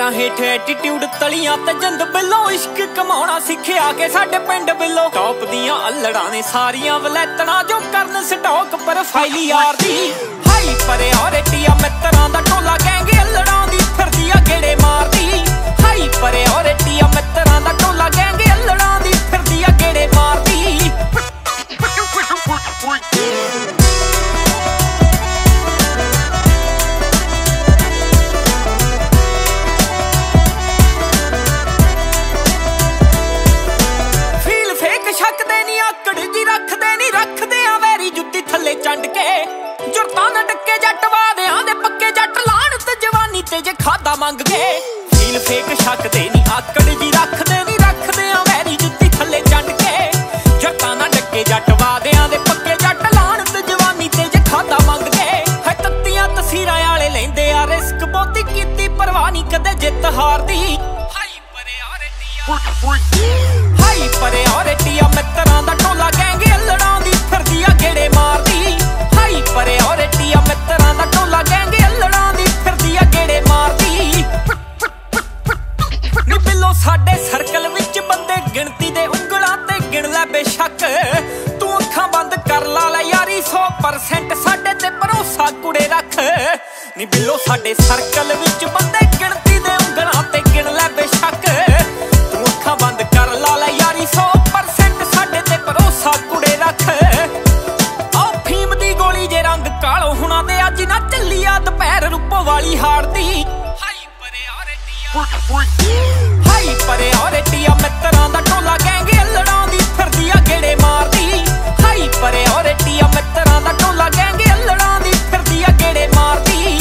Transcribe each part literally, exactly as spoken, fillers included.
पैरां हेठ एटीट्यूड तलियां ते जंद बिलो इश्क कमाना सिखिया के साडे पिंड बिलो। टॉप दियां अल्लड़ां ने सारियां वलैतणा जो करन स्टॉक प्रोफाइल यार दी हाई प्रायोरिटी आ मित्रां दा टोला गैंग अल्लड़ां दी फिरदी आ गेड़े मारदी हाई प्रायोरिटी आ मित्रां दा टोला गैंग अल्लड़ां दी फिरदी आ गेड़े मारदी। फील फेक शकदे नी आकड़ जी रखदे नी रखदे आ मेरी जुत्ती थले चंड के जट्टां ना डक्के जट वादेआं दे पक्के जट लाण ते जवानी ते जे खादा मंगदे है तत्तियां तस्वीरां आले लैंदे आ रिस्क बोती कीती परवाह नी कदे जित हार दी हाई प्रायोरिटी हाई प्रायोरिटी आ मित्रां दा टोला गैंग अल्लड़ां दी फिरदी आ गेड़े मारदी हाई प्रायोरिटी आ मित्रां दा टोला गैंग अल्लड़ां दी फिरदी आ गेड़े मारदी। साडे सर्कल विच बंदे गिनती दे उंगलां ते गिन लै बेशक तू अखां बंद कर ला लै यारी सौ परसेंट साडे ते भरोसा कुड़े रख नी बिलो। साडे सर्कल विच बंदे गिनती दे उंगलां ते गिन लै बेशक तू अखां बंद कर ला लै यारी सौ परसेंट साडे ते भरोसा कुड़े रख। आ फीम दी गोली जे रंग कालो हुणा ते अज ना चली आ दुपहर रुपो वाली हार दी हाई प्रायोरिटी हाई प्रायोरिटी आ मित्रां दा टोला गैंग अल्लड़ां दी फिरदी आ गेड़े मारदी हाई प्रायोरिटी आ मित्रां दा टोला गैंग अल्लड़ां दी फिरदी आ गेड़े मारदी।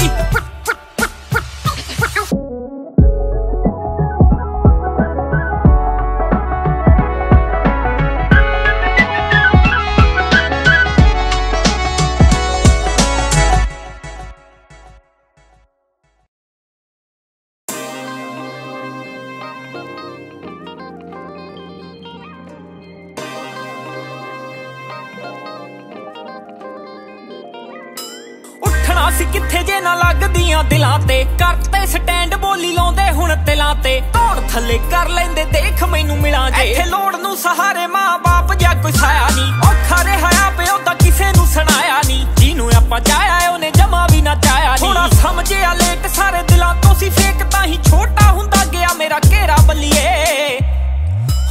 किथे जे ना लगदियां दिलां ते करते स्टैंड बोली लाउंदे हुण तिलां ते तोड़ थले कर लैंदे देख मैनू मिलां जे इत्थे लोड़ नू सहारे मां बाप जा कोई साया नहीं औखा रहा पिओ तां किसे नू सुनाया नहीं जिनू आपां चाया ओने जमा भी ना चाया नहीं। थोड़ा समझिया लेट सारे दिलां तों सी फेक तां ही छोटा हुंदा गया मेरा घेरा बल्लिए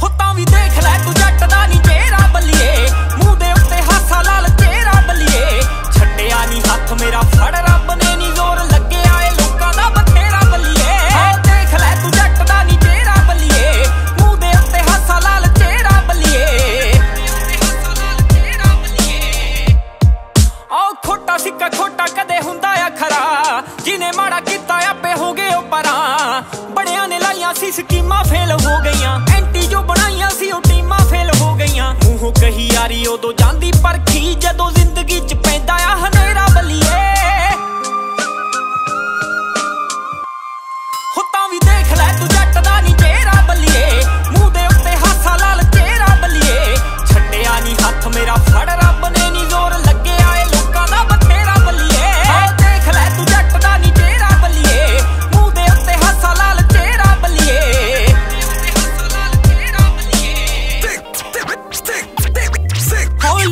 हो तां भी देख लै तू जट दा नहीं चेहरा बल्लिए मूंह दे उत्ते हासा लाल चेहरा बल्लिए छड्डिया नहीं हत्थ मेरा फड़ उदो जांदी परखी जदों जिंदगी च पैंदा आ हनेरा बलिए हो तां भी देख लै तू जट दा नी चेहरा बलिए मूंह दे उत्ते हासा लाल चेहरा बलिए छड्डिया नी हत्थ मेरा फड़ रब ने नी जोर लग्गे आए लोकां दा बथेरा बलिए देख लै तू जट दा नी चेहरा बलिए मूंह दे उत्ते हासा लाल चेहरा बलिए।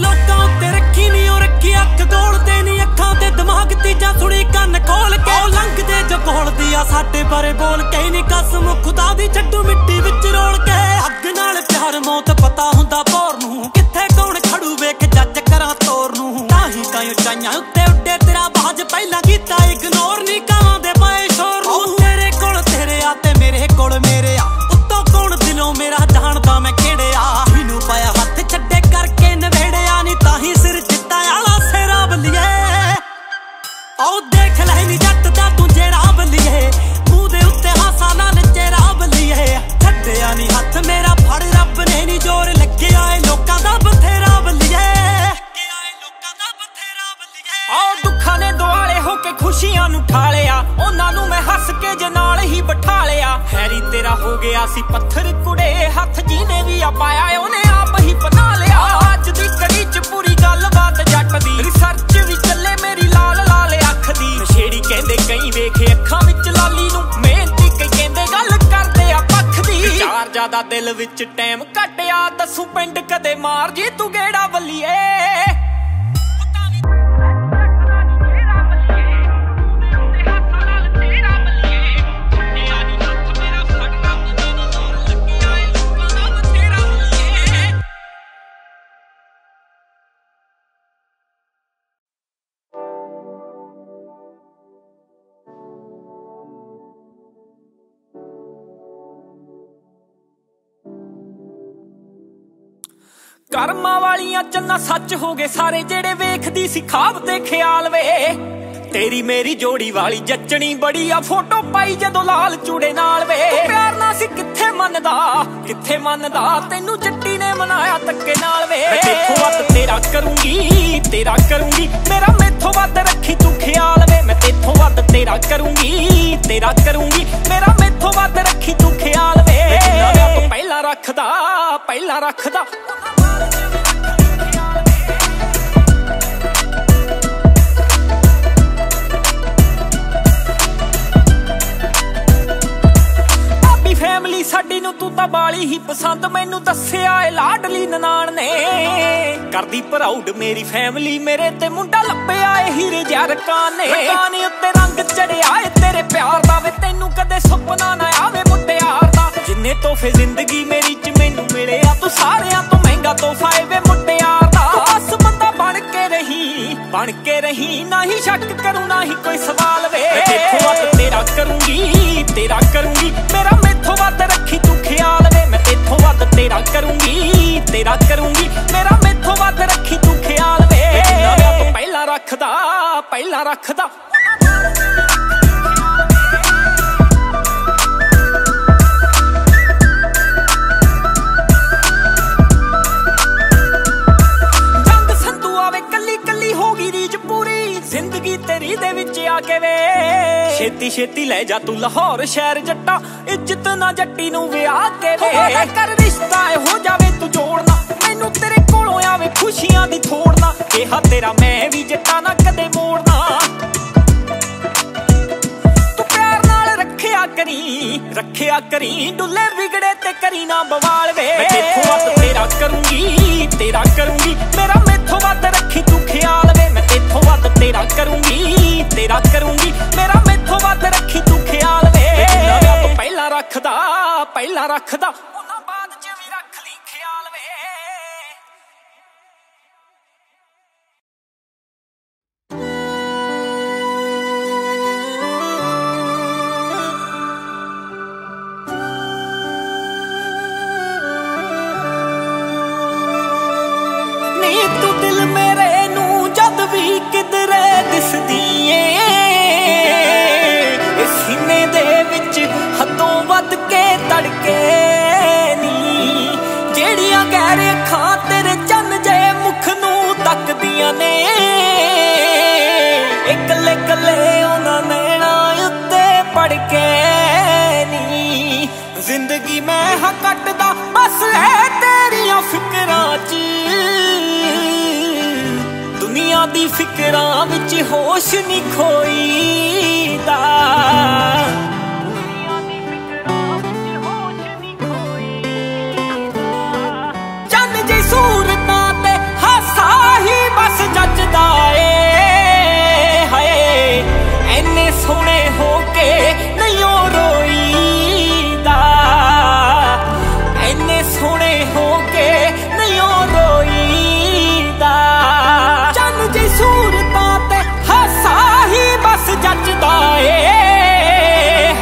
लोकां उत्ते रखी नी ओ रखी अख गोलदे नी अखां ते दिमाग तीजा सुणी कन्न खोल के लंघदे जो गोलदी आ साडे बारे बोल के नी कसम खुदा दी छड्डू मिट्टी विच रोल के अग नाल प्यार मौत पता हुंदा भौर नूं कित्थे कौन खड़ू वेख जज करां तोर नूं ताहीं तां उचाइयां उत्ते उड्डे तेरा बाज पहिलां कीता इग्नोर नी कां दे पाए शोर नूं तेरे कोल तेरे आ ते मेरे कोल मेरे आ उत्तों कौन दिलों मेरा जाणदा मैं किहड़े आ इनू पाया हत्थ छड्डे करके ताही सिर चिट्टा आला सेरा बलिए ओ देख लै नी जट दा तू जेरा बलिए मूंह दे उत्ते हासा लाल चेहरा बलिए छड्डिया नी हत्थ मेरा फड़ रब ने नी जोर लग्गे आए लोकां दा बथेरा बलिए ओ दुखां ने दुआले हो के खुशियां नू ठा लिया उन्हां नू मैं हस के जे नाल ही बिठा लिया हैरी तेरा हो गया सी पत्थर कुड़े हत्थ जीने वी आ पाया उहने आप ही बना लिया। अज दी करी च पूरी गलबात जट दी रिसर्च वी चले मेरी लाल लाल अख दी नशेड़ी कहंदे कई वेखे अखां विच लाली नू मेहनती कई कहंदे दा दिल विच टैम घटिया दसू पिंड कदे मार जी तू गेड़ा बलिए कर्मा वालियां चन्ना सच हो गए सारे जेड़े वेखदी सी खाब ते ख्याल वे तेरी मेरी जोड़ी वाली जचनी बड़ी आ फोटो पाई जदों लाल चूड़े नाल वे प्यार ना सी किथे मनदा किथे मनदा तेनू जट्टी ने मनाया धक्के नाल वे तेथों वध तेरा करूंगी तेरा करूंगी मेरा मेथों वध रखी तू ख्याल वे मैं तेथों वध तेरा करूंगी तेरा करूंगी मेरा मेथों वध रखी तू ख्याल वे पहला रखदा पहला रखदा फैमिली साडी नूं तू तां बाली ही पसंद मैनू दस्सिया ए लाडली ननान ने करदी प्राउड मेरी फैमिली मेरे ते मुंडा लभ्या ए हीरे जरकान ने काने उत्ते रंग चढ़िया ए तेरे प्यार दा वे तैनू कदे सुपना ना आवे मुटियार दा जिन्ने तोहफे जिंदगी मेरी च मैनू मिले आ तू सारेयां तों महंगा तोहफा ए वे मुटियार दा बस बंदा बन के रही बन के रही ना ही शक करूं ना ही कोई सवाल वे देखो अब तेरा करूंगी तेरा करूंगी मेरा वध रखी तू ख्याल वे मैं तेथों वध तेरा करूंगी तेरा करूंगी मेरा मेथों वध रखी तू ख्याल वे तो पहला रखदा पहला रखदा रंग संधू आवे कली कली होगी रीज पूरी जिंदगी तेरी दे विच आके वे छेती छेती ले जा तू लाहौर शहर जट्टा इज्जत ना जट्टी नू विआह के वे कर रिश्ता हो जावे तू जोड़ना मैनू तेरे कोलों आवे खुशियां दी थोड़ना एहा तेरा मैं भी जट्टा ना कदे मोड़ना तू प्यार नाल रखिया करी रखिया करी डुले बिगड़े ते करी ना बवाल वे मैं तेथों वध तेरा करूंगी तेरा करूंगी मेरा मेथों वध रखी तू ख्याल वे मैं तेथों वध तेरा करूंगी तेरा करूंगी मेरा मेथों वध रखी तू ख्याल वे तो पहला रखदा पहला रखदा उन्हां बाद च वी रख ली ख्याल वे किधरे दिसदी ऐ सीने दे विच हदों वध के तड़के नी जेड़ियां गहरे अखां तेरे चन्न जे मुख नूं तकदियां ने इकले कले उन्हां नैणां उत्ते पड़के नी जिंदगी मैं हां कटदा बस ऐ तेरियां फिकरां च दुनिया दी फिकरां विच होश नहीं खोईदा चंद जी सूरतां ते हासा ही बस जचदा ऐ हाय इन्ने सोहणे हो के नहीं रोईदा इन्ने सोहणे हो के नहीं रोईदा सूरतां ते हासा ही बस जचदा ऐ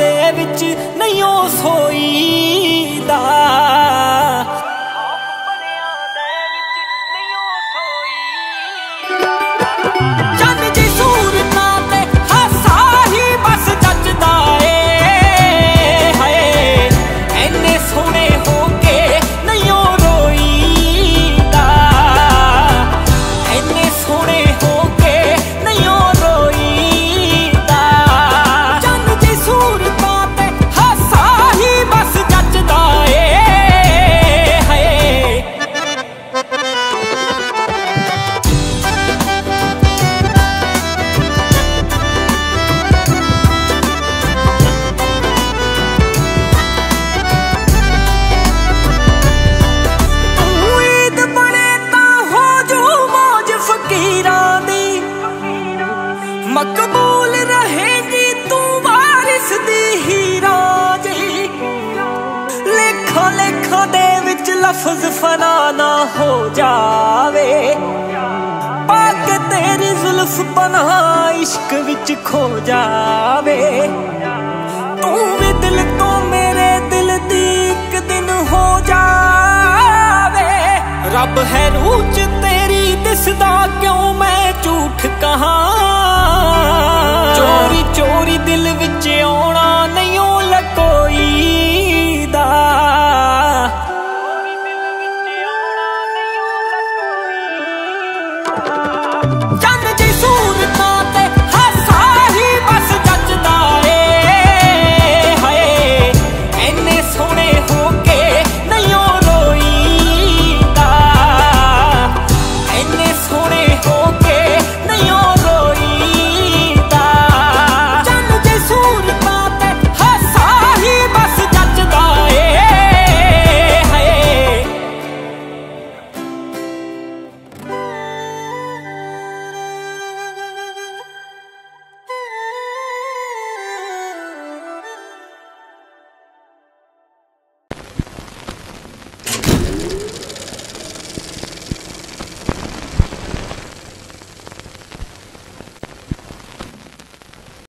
दे विच नहीं ओ सोई दा मकबूल रहेगी तू वारिस दी हीरा जी। लेखा लेखा दे विच लफ्ज फना ना हो जावे, पाक तेरी जुल्फ बना इश्क विच खो जावे। तू भी दिल तो मेरे दिल दी एक दिन हो जावे। रब है रूह च तेरी दिसदा क्यों मैं झूठ कहां। चोरी चोरी दिल विच आना नहीं लकोई दा।